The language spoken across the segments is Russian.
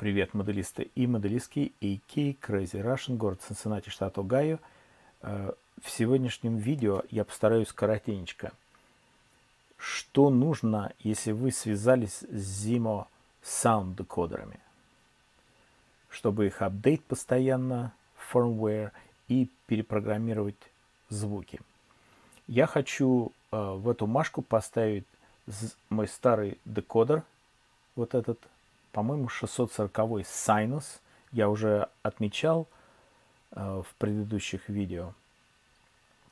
Привет, моделисты и моделистки A.K. Крейзи Рушен, город Цинциннати, штат Огайо. В сегодняшнем видео я постараюсь коротенечко. Что нужно, если вы связались с Зимо-саунд-декодерами? Чтобы их апдейт постоянно, firmware, и перепрограммировать звуки. Я хочу в эту Машку поставить мой старый декодер, вот этот, по-моему, 640-й Сайнус. Я уже отмечал в предыдущих видео.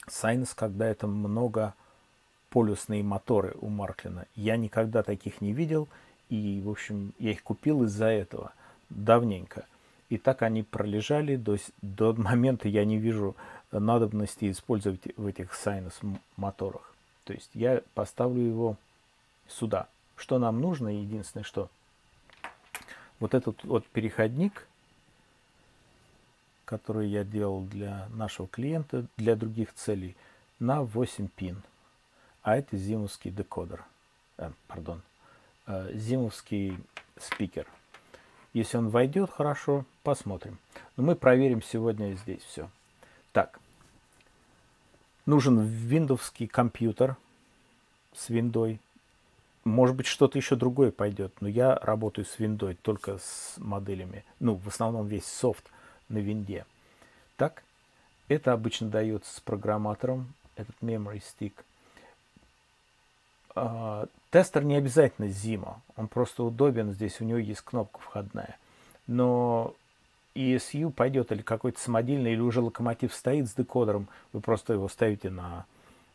Сайнус, когда это многополюсные моторы у Марклина. Я никогда таких не видел, и, в общем, я их купил из-за этого давненько. И так они пролежали до момента, я не вижу надобности использовать в этих Сайнус моторах. То есть я поставлю его сюда. Что нам нужно? Единственное, что вот этот вот переходник, который я делал для нашего клиента, для других целей, на 8 пин. А это зимовский декодер. Зимовский спикер. Если он войдет, хорошо, посмотрим. Но мы проверим сегодня здесь все. Так. Нужен виндовский компьютер с виндой. Может быть, что-то еще другое пойдет, но я работаю с виндой, только с моделями. Ну, в основном весь софт на винде. Так, это обычно дается с программатором, этот memory stick. Тестер не обязательно ZIMO, он просто удобен, здесь у него есть кнопка входная. Но ESU пойдет, или какой-то самодельный, или уже локомотив стоит с декодером, вы просто его ставите на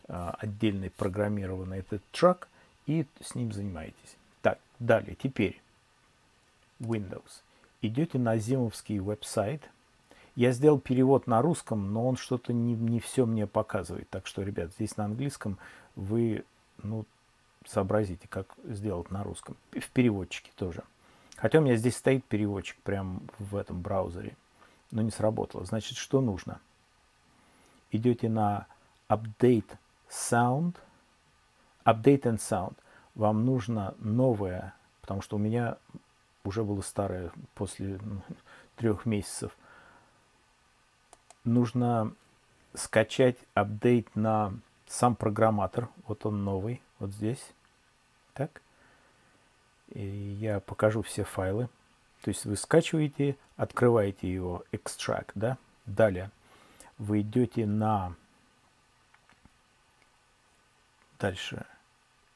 отдельный программированный этот трак, и с ним занимаетесь. Так, далее, теперь Windows. Идете на зимовский веб-сайт. Я сделал перевод на русском, но он что-то не все мне показывает. Так что, ребят, здесь на английском вы, ну, сообразите, как сделать на русском. В переводчике тоже. Хотя у меня здесь стоит переводчик прямо в этом браузере. Но не сработало. Значит, что нужно? Идете на Update Sound. Update and Sound. Вам нужно новое, потому что у меня уже было старое после 3 месяцев. Нужно скачать апдейт на сам программатор. Вот он новый, вот здесь. Так. И я покажу все файлы. То есть вы скачиваете, открываете его, Extract, да? Далее вы идете на... Дальше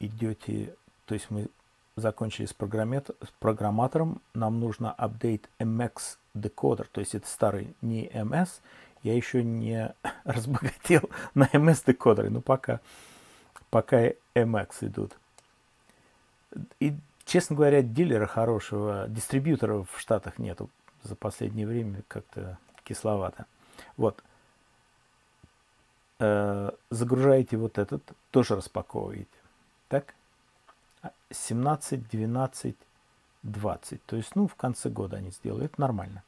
идете, то есть мы закончили с программатором, нам нужно update MX декодер, то есть это старый не МС, я еще не разбогател на МС декодеры, но пока MX идут. И, честно говоря, дилера хорошего, дистрибьютора в Штатах нету, за последнее время как-то кисловато. Вот. Загружаете вот этот, тоже распаковываете. Так, 17, 12, 20. То есть, ну, в конце года они сделают. Это нормально.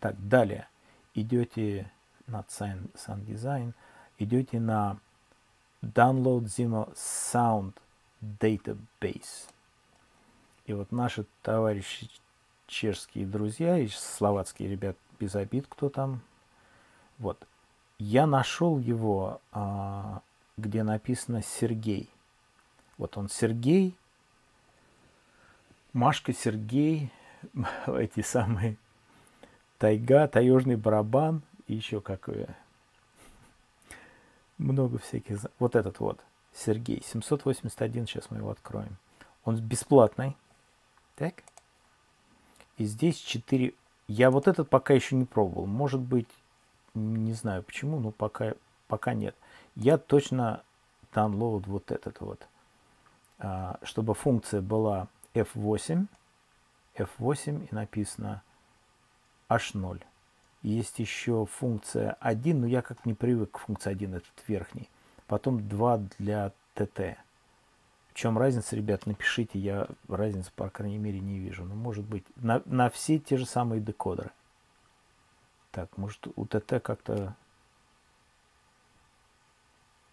Так, далее. Идете на Sound Design. Идете на Download Zimo Sound Database. И вот наши товарищи чешские друзья и словацкие, ребят, без обид, кто там. Вот. Я нашел его, где написано Сергей. Вот он, Сергей, Машка, Сергей, эти самые Тайга, таежный барабан и еще какое. Много всяких. Вот этот вот, Сергей, 781, сейчас мы его откроем. Он бесплатный. Так. И здесь 4. Я вот этот пока еще не пробовал. Может быть... Не знаю почему, но пока нет. Я точно download вот этот вот. Чтобы функция была F8. F8 и написано H0. Есть еще функция 1, но я как не привык к функции 1, этот верхний. Потом 2 для TT. В чем разница, ребят, напишите. Я разницы, по крайней мере, не вижу. Но может быть на все те же самые декодеры. Так, может, у ТТ как-то...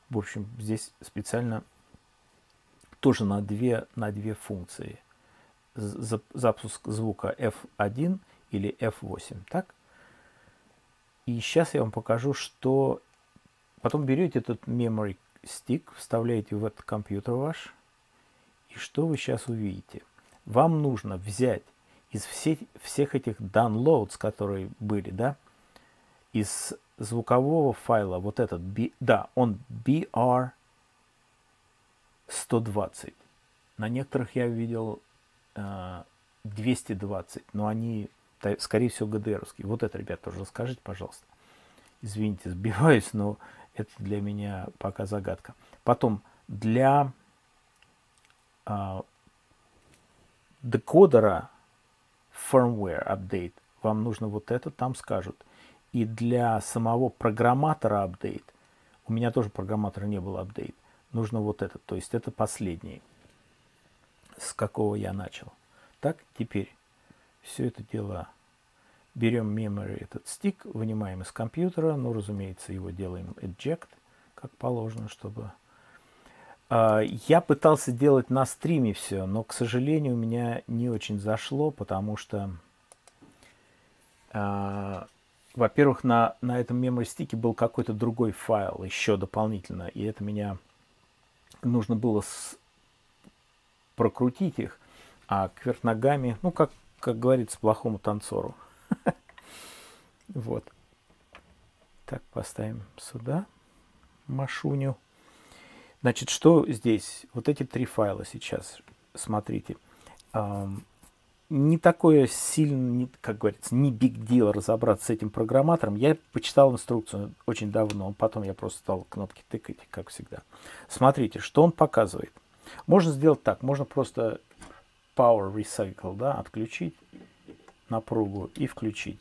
В общем, здесь специально тоже на две функции запуск звука F1 или F8, так? И сейчас я вам покажу, что... Потом берете этот memory stick, вставляете в этот компьютер ваш, и что вы сейчас увидите? Вам нужно взять из всех этих downloads, которые были, да, из звукового файла, вот этот, он BR-120. На некоторых я видел 220, но они, скорее всего, ГДРовские. Вот это, ребят, тоже расскажите, пожалуйста. Извините, сбиваюсь, но это для меня пока загадка. Потом для декодера firmware update вам нужно вот это, там скажут. И для самого программатора апдейт, у меня тоже программатора не было апдейт, нужно вот этот, то есть это последний, с какого я начал. Так, теперь все это дело берем memory, этот стик, вынимаем из компьютера, ну, разумеется, его делаем eject, как положено, чтобы... Я пытался делать на стриме все, но, к сожалению, у меня не очень зашло, потому что... Во-первых, на этом мемори-стике был какой-то другой файл еще дополнительно, и это меня нужно было прокрутить их, а кверх ногами, ну, как говорится, плохому танцору. Вот. Так, поставим сюда машуню. Значит, что здесь? Вот эти три файла сейчас, смотрите. Не такое сильно, как говорится, не big deal разобраться с этим программатором. Я почитал инструкцию очень давно, потом я просто стал кнопки тыкать, как всегда. Смотрите, что он показывает. Можно сделать так, можно просто power recycle, да, отключить напругу и включить.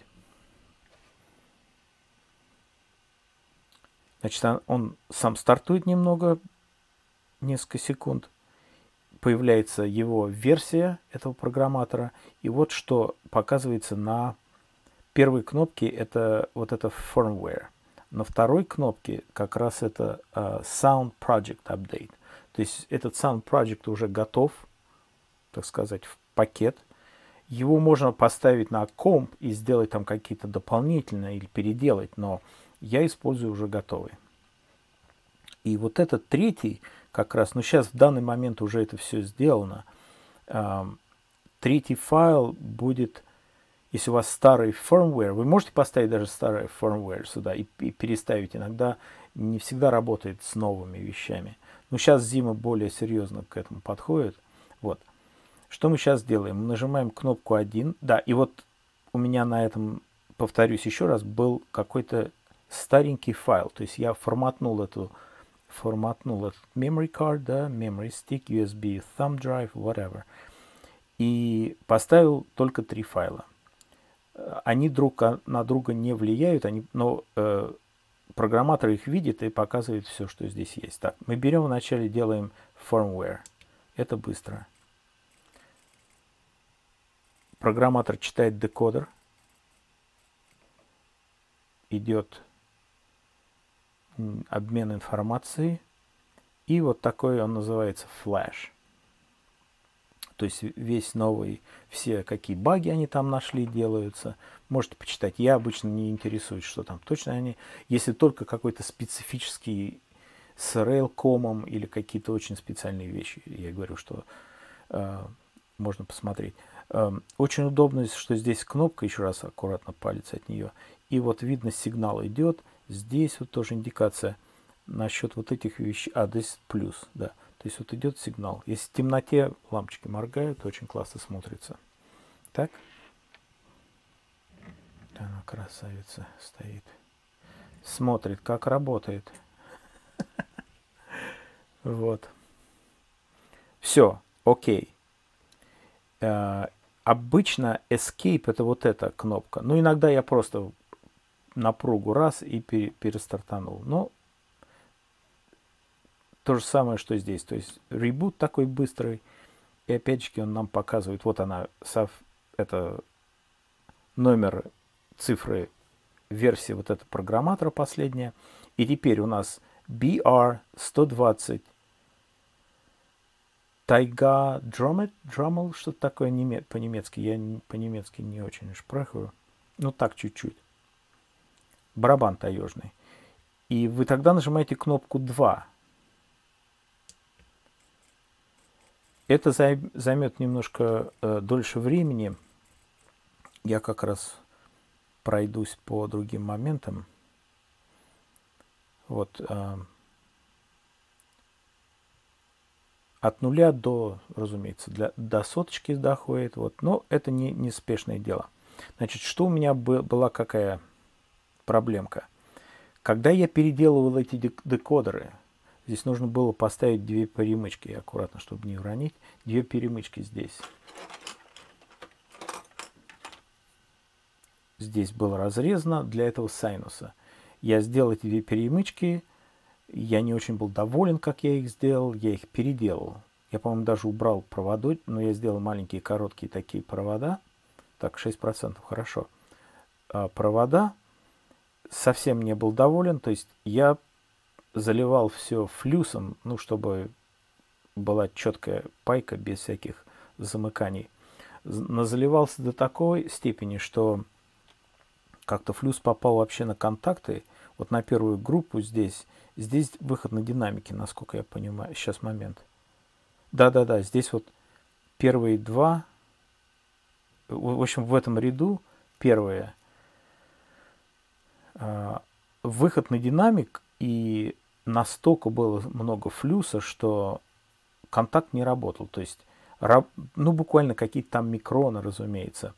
Значит, он сам стартует немного, несколько секунд. Появляется его версия этого программатора. И вот что показывается на первой кнопке, это вот это firmware. На второй кнопке как раз это Sound Project Update. То есть этот Sound Project уже готов, так сказать, в пакет. Его можно поставить на комп и сделать там какие-то дополнительные или переделать, но я использую уже готовый. И вот этот третий как раз, но сейчас в данный момент уже это все сделано. Третий файл будет, если у вас старый firmware, вы можете поставить даже старый firmware сюда и переставить. Иногда не всегда работает с новыми вещами. Но сейчас ZIMO более серьезно к этому подходит. Вот. Что мы сейчас делаем? Мы нажимаем кнопку 1. Да, и вот у меня на этом, повторюсь еще раз, был какой-то старенький файл. То есть я форматнул этот memory card, да, memory stick, USB, thumb drive, whatever. И поставил только три файла. Они друг на друга не влияют, но программатор их видит и показывает все, что здесь есть. Так, мы берем вначале, делаем firmware. Это быстро. Программатор читает декодер. Идет обмен информацией, и вот такой он называется флэш. То есть весь новый, все какие баги они там нашли, делаются. Можете почитать. Я обычно не интересуюсь, что там точно они. Если только какой-то специфический с RailCom или какие-то очень специальные вещи, я говорю, что можно посмотреть. Очень удобно, что здесь кнопка, еще раз аккуратно палец от нее, и вот видно, сигнал идет. Здесь вот тоже индикация насчет вот этих вещей. А, здесь плюс, да. То есть вот идет сигнал. Если в темноте лампочки моргают, очень классно смотрится. Так. Она, красавица, стоит. Смотрит, как работает. Вот. Все, окей. Обычно Escape это вот эта кнопка. Но иногда я просто... напругу раз и перестартанул. Но то же самое, что здесь. То есть ребут такой быстрый. И опять же он нам показывает. Вот она, это номер, цифры, версии вот этого программатора последняя. И теперь у нас BR-120 Тайга Драммл, что-то такое по-немецки. Я по-немецки не очень шпрехаю. Ну так, чуть-чуть. Барабан таежный. И вы тогда нажимаете кнопку 2. Это займет немножко дольше времени. Я как раз пройдусь по другим моментам. Вот. От нуля до, разумеется, до соточки доходит. Вот. Но это не спешное дело. Значит, что у меня была какая проблемка? Когда я переделывал эти декодеры, здесь нужно было поставить две перемычки, аккуратно, чтобы не уронить. Две перемычки здесь. Здесь было разрезано для этого сайнуса. Я сделал эти две перемычки. Я не очень был доволен, как я их сделал. Я их переделал. Я, по-моему, даже убрал провода, но я сделал маленькие, короткие такие провода. Так, 6%, хорошо. Провода. Совсем не был доволен. То есть я заливал все флюсом, ну, чтобы была четкая пайка без всяких замыканий. Назаливался до такой степени, что как-то флюс попал вообще на контакты. Вот на первую группу здесь. Здесь выход на динамики, насколько я понимаю. Сейчас момент. Да-да-да, здесь вот первые два. В общем, в этом ряду первые. Выход на динамик, и настолько было много флюса, что контакт не работал. То есть, ну, буквально какие-то там микроны, разумеется.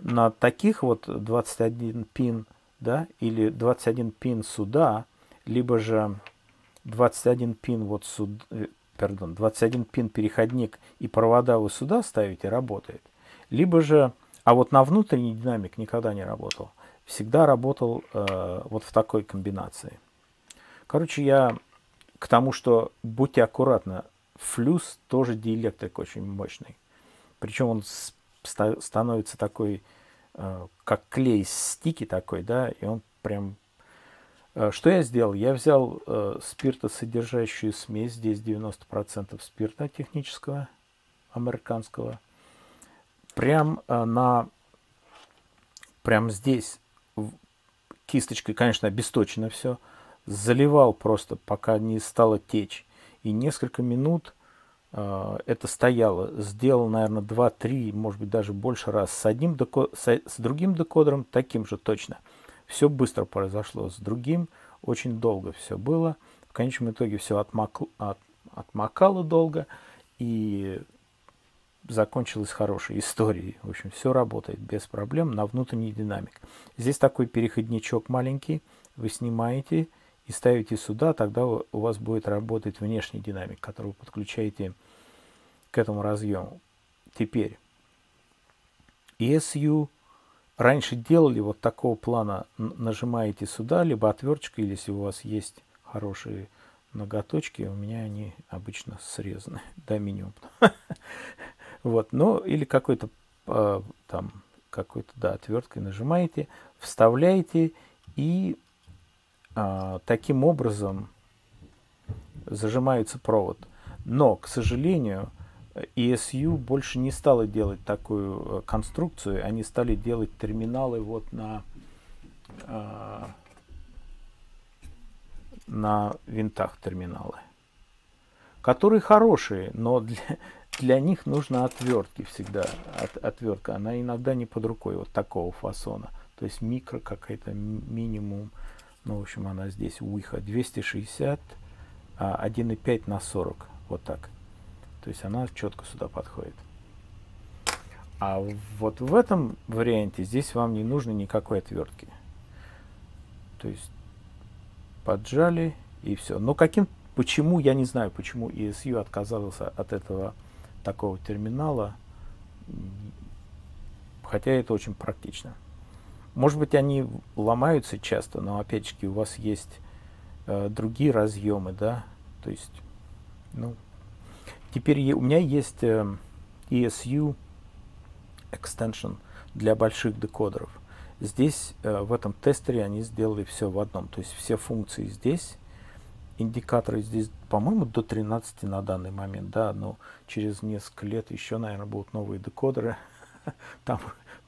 На таких вот 21 пин, да, или 21 пин сюда, либо же 21 пин вот сюда, 21 пин переходник и провода вы сюда ставите, работает. Либо же, а вот на внутренний динамик никогда не работал. Всегда работал вот в такой комбинации. Короче, я к тому, что будьте аккуратны, флюс тоже диэлектрик очень мощный. Причем он становится такой, как клей стики такой, да, и он прям... Что я сделал? Я взял спиртосодержащую смесь, здесь 90% спирта технического, американского. Прям здесь кисточкой, конечно, обесточено все. Заливал просто, пока не стало течь. И несколько минут это стояло. Сделал, наверное, 2-3, может быть, даже больше раз. С другим декодером таким же точно. Все быстро произошло. С другим очень долго все было. В конечном итоге все отмокало долго. И закончилась хорошей историей. В общем, все работает без проблем на внутренний динамик. Здесь такой переходничок маленький. Вы снимаете и ставите сюда. Тогда у вас будет работать внешний динамик, который вы подключаете к этому разъему. Теперь ESU. Раньше делали вот такого плана. Нажимаете сюда, либо отверточкой, или если у вас есть хорошие ноготочки. У меня они обычно срезаны до минимума. Вот, ну, или какой-то там, да, отверткой нажимаете, вставляете и таким образом зажимается провод. Но, к сожалению, ESU больше не стала делать такую конструкцию, они стали делать терминалы вот на винтах терминалы, которые хорошие, но для них нужно отвертки всегда. Отвертка, она иногда не под рукой вот такого фасона. То есть микро какая-то, минимум. Ну, в общем, она здесь уиха 260, 1,5 на 40. Вот так. То есть она четко сюда подходит. А вот в этом варианте здесь вам не нужно никакой отвертки. То есть поджали и все. Но почему, я не знаю, почему ESU отказался от этого такого терминала, хотя это очень практично. Может быть, они ломаются часто, но опять-таки у вас есть другие разъемы, да, то есть, ну, теперь у меня есть ESU extension для больших декодеров. Здесь в этом тестере они сделали все в одном, то есть все функции здесь. Индикаторы здесь, по-моему, до 13 на данный момент, да, но через несколько лет еще, наверное, будут новые декодеры. Там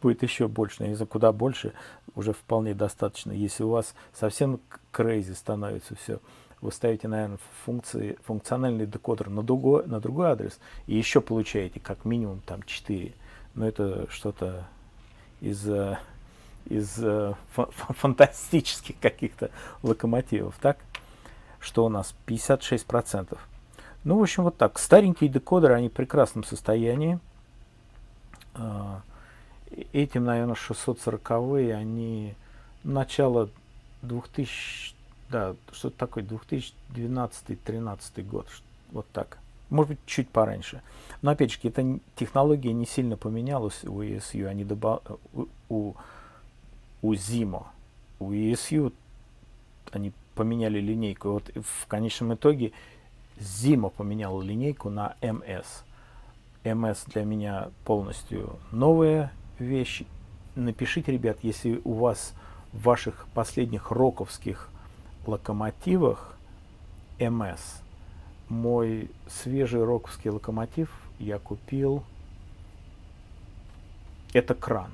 будет еще больше, я не знаю, куда больше, уже вполне достаточно. Если у вас совсем крейзи становится все, вы ставите, наверное, функциональный декодер на другой адрес и еще получаете как минимум там 4. Но это что-то из фантастических каких-то локомотивов, так? Что у нас? 56%. Ну, в общем, вот так. Старенькие декодеры, они в прекрасном состоянии. Этим, наверное, 640-е, они начало 2000, да, что-то такое, 2012-2013 год, вот так. Может быть, чуть пораньше. Но, опять же, эта технология не сильно поменялась у ESU, они у ZIMO. У ESU они поменяли линейку. Вот в конечном итоге ZIMO поменяла линейку на МС. МС для меня полностью новая вещь. Напишите, ребят, если у вас в ваших последних роковских локомотивах МС. Мой свежий роковский локомотив я купил. Это кран.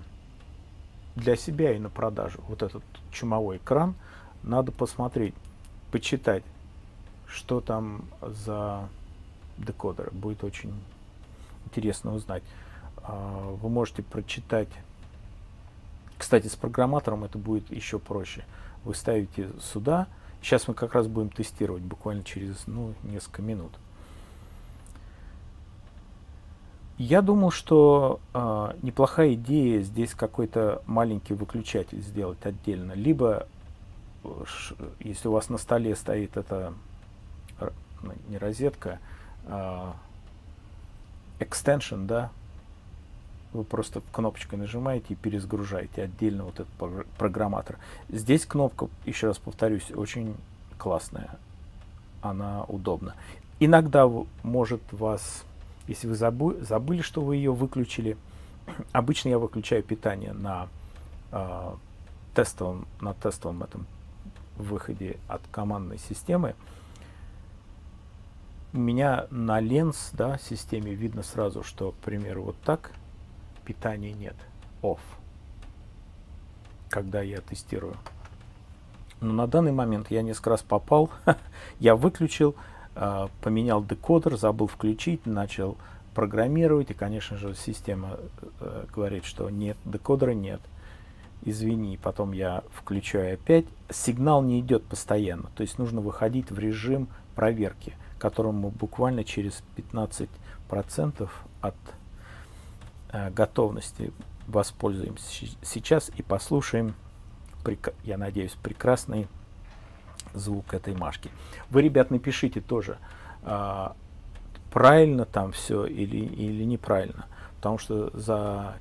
Для себя и на продажу. Вот этот чумовой кран. Надо посмотреть, почитать, что там за декодер. Будет очень интересно узнать. Вы можете прочитать. Кстати, с программатором это будет еще проще. Вы ставите сюда. Сейчас мы как раз будем тестировать, буквально через, ну, несколько минут. Я думал, что неплохая идея здесь какой-то маленький выключатель сделать отдельно. Либо, если у вас на столе стоит эта, не розетка, экстеншн, да, вы просто кнопочкой нажимаете и перезагружаете отдельно вот этот программатор. Здесь кнопка, еще раз повторюсь, очень классная, она удобна. Иногда может вас, если вы забыли, что вы ее выключили, обычно я выключаю питание на тестовом этом выходе от командной системы. У меня на ленс, да, системе видно сразу, что, к примеру, вот так. Питания нет. Off. Когда я тестирую. Но на данный момент я несколько раз попал. Я выключил, поменял декодер, забыл включить, начал программировать. И, конечно же, система говорит, что нет, декодера нет. Извини, потом я включаю опять. Сигнал не идет постоянно. То есть нужно выходить в режим проверки, которому буквально через 15% от готовности воспользуемся сейчас и послушаем, я надеюсь, прекрасный звук этой Машки. Вы, ребят, напишите тоже, правильно там все или неправильно, потому что за,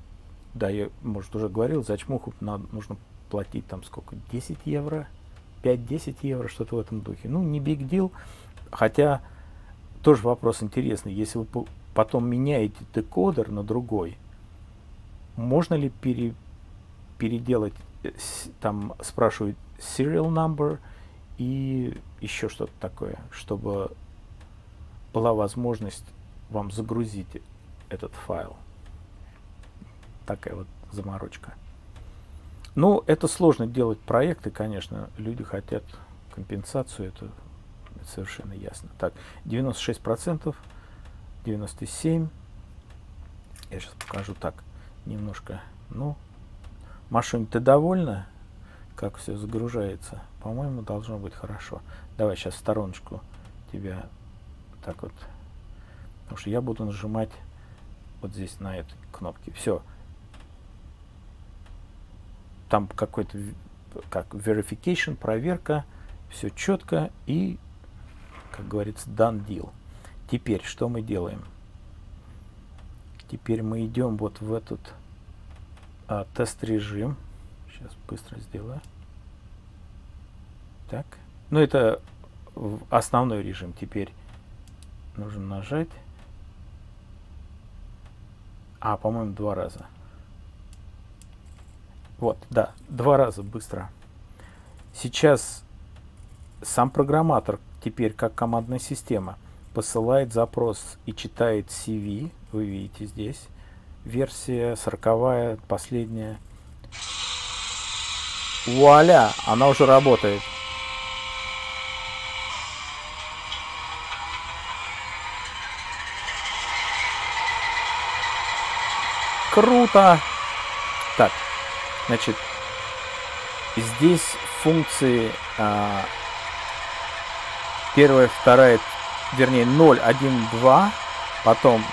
да, я, может, уже говорил, за чмуху нужно платить там сколько, 10 евро, 5-10 евро, что-то в этом духе. Ну, не big deal, хотя тоже вопрос интересный, если вы потом меняете декодер на другой, можно ли переделать, там спрашивают serial number и еще что-то такое, чтобы была возможность вам загрузить этот файл. Такая вот заморочка. Ну, это сложно делать проекты, конечно, люди хотят компенсацию, это совершенно ясно. Так, 96%. 97. Я сейчас покажу так немножко. Ну, Машунь, ты довольна, как все загружается? По-моему, должно быть хорошо. Давай сейчас в стороночку тебя так вот. Потому что я буду нажимать вот здесь на этой кнопке. Все. Там какой-то как verification, проверка. Все четко и, как говорится, done deal. Теперь что мы делаем? Теперь мы идем вот в этот тест-режим. Сейчас быстро сделаю. Так. Ну, это основной режим. Теперь нужно нажать. А, по-моему, 2 раза. Вот, да, 2 раза быстро. Сейчас сам программатор теперь как командная система посылает запрос и читает CV, вы видите здесь, версия 40-я, последняя. Вуаля, она уже работает. Круто! Так, значит, здесь функции 1, 2, вернее 0, 1, 2, потом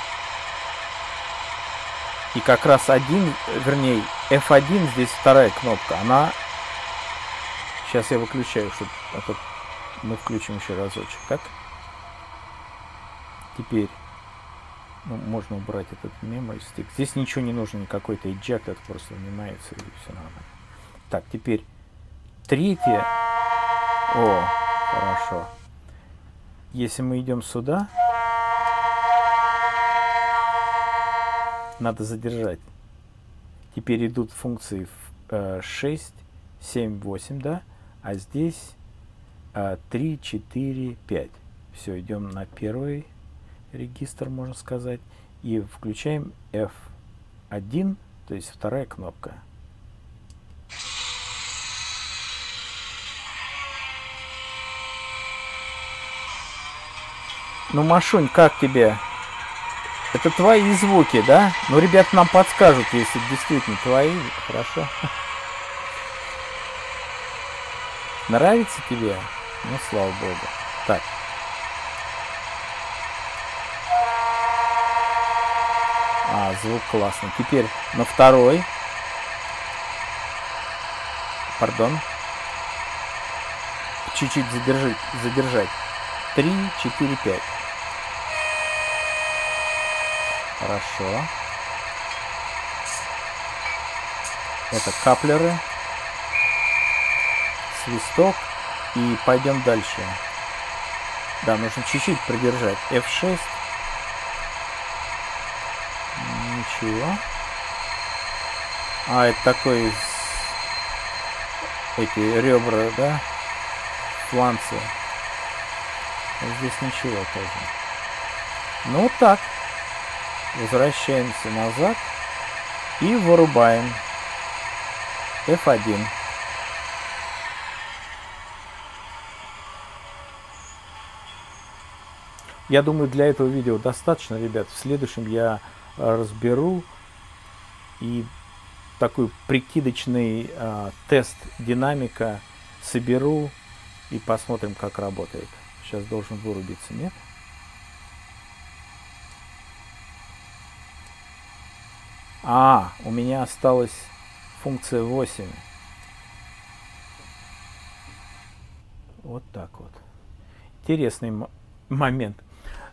и как раз 1, вернее F1, здесь вторая кнопка, она... Сейчас я выключаю, чтобы мы включим еще разочек. Так, теперь можно убрать этот memory stick. Здесь ничего не нужно, никакой то eject, это просто внимается и все нормально. Так, теперь третье. О, хорошо. Если мы идем сюда, надо задержать. Теперь идут функции 6, 7, 8, да? А здесь 3, 4, 5. Все, идем на первый регистр, можно сказать, и включаем F1, то есть вторая кнопка. Ну, Машунь, как тебе? Это твои звуки, да? Ну, ребята нам подскажут, если действительно твои. Хорошо. Нравится тебе? Ну, слава богу. Так. А, звук классный. Теперь на второй. Пардон. Чуть-чуть задержать. 3, 4, 5. Хорошо. Это каплеры. Свисток. И пойдем дальше. Да, нужно чуть-чуть придержать. F6. Ничего. А, это такой... Эти ребра, да? Фланцы. Здесь ничего тоже. Ну вот так. Возвращаемся назад и вырубаем F1. Я думаю, для этого видео достаточно, ребят. В следующем я разберу и такой прикидочный тест динамика соберу и посмотрим, как работает. Сейчас должен вырубиться, нет? А, у меня осталась функция 8. Вот так вот. Интересный момент.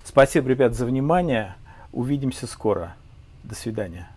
Спасибо, ребят, за внимание. Увидимся скоро. До свидания.